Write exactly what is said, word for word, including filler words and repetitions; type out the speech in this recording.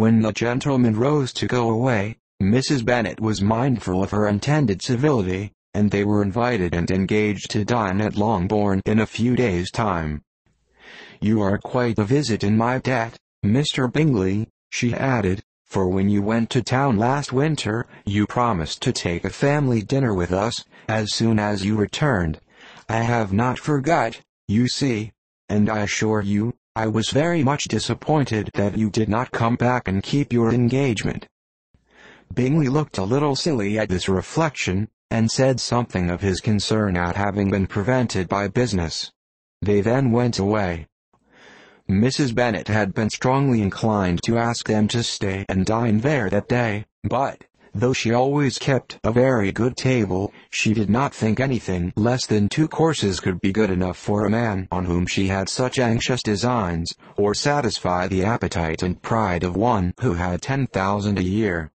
When the gentleman rose to go away, Missus Bennet was mindful of her intended civility, and they were invited and engaged to dine at Longbourn in a few days' time. "You are quite a visit in my debt, Mister Bingley," she added, "for when you went to town last winter, you promised to take a family dinner with us, as soon as you returned. I have not forgot, you see, and I assure you, I was very much disappointed that you did not come back and keep your engagement." Bingley looked a little silly at this reflection, and said something of his concern at having been prevented by business. They then went away. Missus Bennet had been strongly inclined to ask them to stay and dine there that day, but, though she always kept a very good table, she did not think anything less than two courses could be good enough for a man on whom she had such anxious designs, or satisfy the appetite and pride of one who had ten thousand a year.